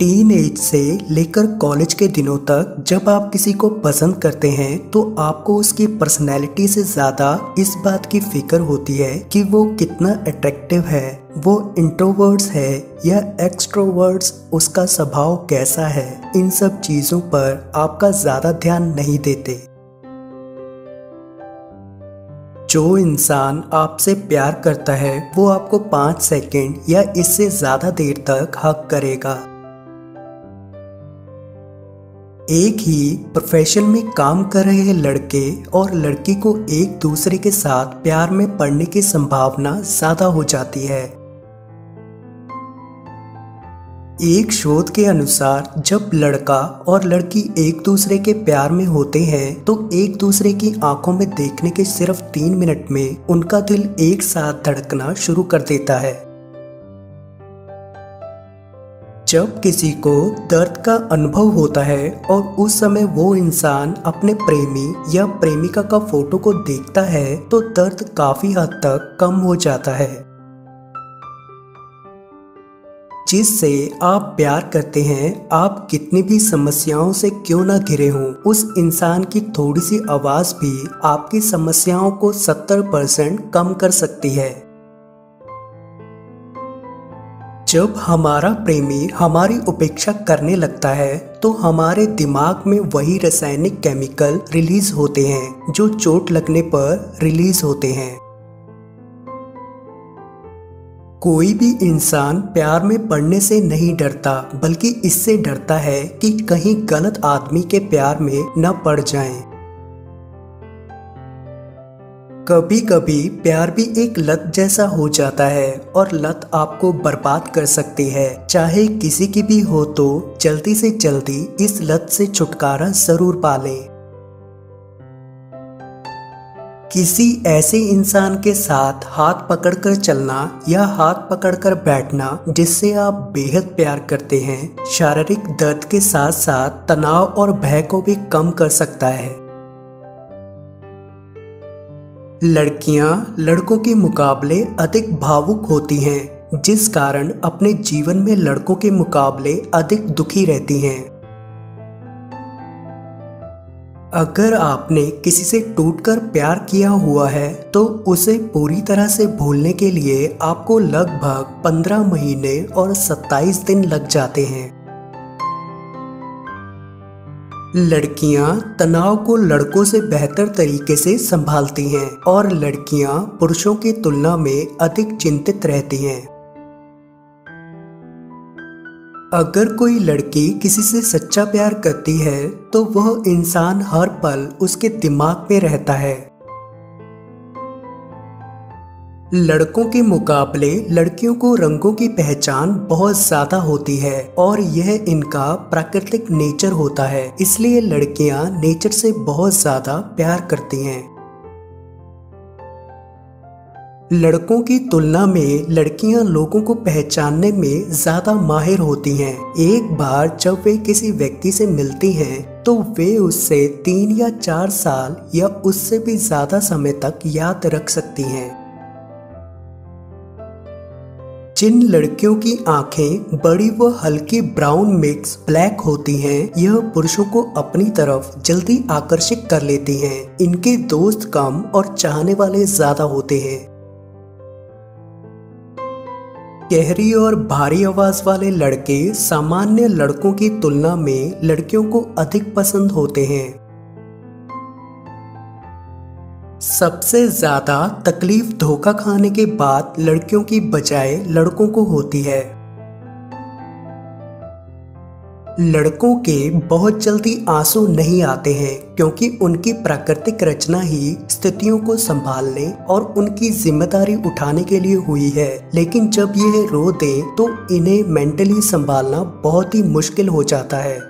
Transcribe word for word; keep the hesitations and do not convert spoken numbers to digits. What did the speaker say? Teen age से लेकर college के दिनों तक जब आप किसी को पसंद करते हैं तो आपको उसकी पर्सनैलिटी से ज्यादा इस बात की फिक्र होती है कि वो कितना अट्रैक्टिव है, वो इंट्रोवर्ट्स है या एक्सट्रोवर्ट्स, उसका स्वभाव कैसा है। इन सब चीजों पर आपका ज्यादा ध्यान नहीं देते। जो इंसान आपसे प्यार करता है वो आपको पाँच सेकंड या इससे ज़्यादा देर तक हक करेगा। एक ही प्रोफेशन में काम कर रहे लड़के और लड़की को एक दूसरे के साथ प्यार में पड़ने की संभावना ज़्यादा हो जाती है। एक शोध के अनुसार जब लड़का और लड़की एक दूसरे के प्यार में होते हैं तो एक दूसरे की आंखों में देखने के सिर्फ तीन मिनट में उनका दिल एक साथ धड़कना शुरू कर देता है। जब किसी को दर्द का अनुभव होता है और उस समय वो इंसान अपने प्रेमी या प्रेमिका का फोटो को देखता है तो दर्द काफी हद तक कम हो जाता है। जिससे आप प्यार करते हैं, आप कितनी भी समस्याओं से क्यों ना घिरे हों, उस इंसान की थोड़ी सी आवाज़ भी आपकी समस्याओं को सत्तर परसेंट कम कर सकती है। जब हमारा प्रेमी हमारी उपेक्षा करने लगता है तो हमारे दिमाग में वही रासायनिक केमिकल रिलीज होते हैं जो चोट लगने पर रिलीज होते हैं। कोई भी इंसान प्यार में पड़ने से नहीं डरता, बल्कि इससे डरता है कि कहीं गलत आदमी के प्यार में न पड़ जाएं। कभी कभी प्यार भी एक लत जैसा हो जाता है और लत आपको बर्बाद कर सकती है। चाहे किसी की भी हो तो जल्दी से जल्दी इस लत से छुटकारा जरूर पा लें। किसी ऐसे इंसान के साथ हाथ पकड़कर चलना या हाथ पकड़कर बैठना जिससे आप बेहद प्यार करते हैं, शारीरिक दर्द के साथ साथ तनाव और भय को भी कम कर सकता है। लड़कियां लड़कों के मुकाबले अधिक भावुक होती हैं, जिस कारण अपने जीवन में लड़कों के मुकाबले अधिक दुखी रहती हैं। अगर आपने किसी से टूटकर प्यार किया हुआ है तो उसे पूरी तरह से भूलने के लिए आपको लगभग पंद्रह महीने और सत्ताईस दिन लग जाते हैं। लड़कियां तनाव को लड़कों से बेहतर तरीके से संभालती हैं और लड़कियां पुरुषों की तुलना में अधिक चिंतित रहती हैं। अगर कोई लड़की किसी से सच्चा प्यार करती है तो वह इंसान हर पल उसके दिमाग में रहता है। लड़कों के मुकाबले लड़कियों को रंगों की पहचान बहुत ज़्यादा होती है और यह इनका प्राकृतिक नेचर होता है, इसलिए लड़कियां नेचर से बहुत ज़्यादा प्यार करती हैं। लड़कों की तुलना में लड़कियां लोगों को पहचानने में ज़्यादा माहिर होती हैं। एक बार जब वे किसी व्यक्ति से मिलती हैं तो वे उससे तीन या चार साल या उससे भी ज़्यादा समय तक याद रख सकती हैं। जिन लड़कियों की आंखें बड़ी व हल्की ब्राउन मिक्स ब्लैक होती हैं, यह पुरुषों को अपनी तरफ जल्दी आकर्षित कर लेती हैं। इनके दोस्त कम और चाहने वाले ज़्यादा होते हैं। गहरी और भारी आवाज़ वाले लड़के सामान्य लड़कों की तुलना में लड़कियों को अधिक पसंद होते हैं। सबसे ज़्यादा तकलीफ धोखा खाने के बाद लड़कियों की बजाय लड़कों को होती है। लड़कों के बहुत जल्दी आंसू नहीं आते हैं क्योंकि उनकी प्राकृतिक रचना ही स्थितियों को संभालने और उनकी जिम्मेदारी उठाने के लिए हुई है, लेकिन जब यह रो दे तो इन्हें मेंटली संभालना बहुत ही मुश्किल हो जाता है।